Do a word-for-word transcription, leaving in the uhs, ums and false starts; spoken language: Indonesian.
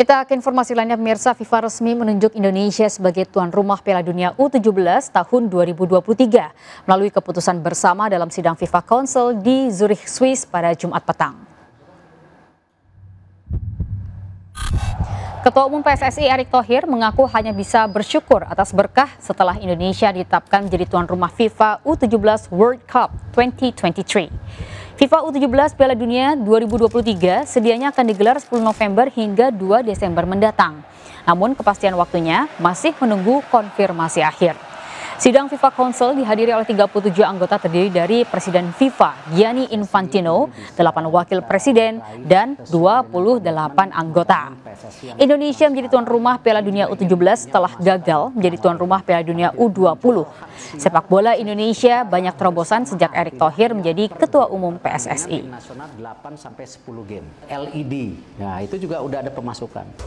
Kita ke informasi lainnya, pemirsa. FIFA resmi menunjuk Indonesia sebagai tuan rumah Piala Dunia U tujuh belas tahun dua ribu dua puluh tiga melalui keputusan bersama dalam sidang FIFA Council di Zurich, Swiss pada Jumat petang. Ketua Umum P S S I Erick Thohir mengaku hanya bisa bersyukur atas berkah setelah Indonesia ditetapkan menjadi tuan rumah FIFA U tujuh belas World Cup dua ribu dua puluh tiga. FIFA U tujuh belas Piala Dunia dua ribu dua puluh tiga sedianya akan digelar sepuluh November hingga dua Desember mendatang. Namun kepastian waktunya masih menunggu konfirmasi akhir. Sidang FIFA Council dihadiri oleh tiga puluh tujuh anggota terdiri dari Presiden FIFA Gianni Infantino, delapan wakil presiden, dan dua puluh delapan anggota. Indonesia menjadi tuan rumah Piala Dunia U tujuh belas setelah gagal menjadi tuan rumah Piala Dunia U dua puluh. Sepak bola Indonesia banyak terobosan sejak Erick Thohir menjadi Ketua Umum P S S I. Nasional delapan sampai sepuluh game L E D. Nah, itu juga udah ada pemasukan.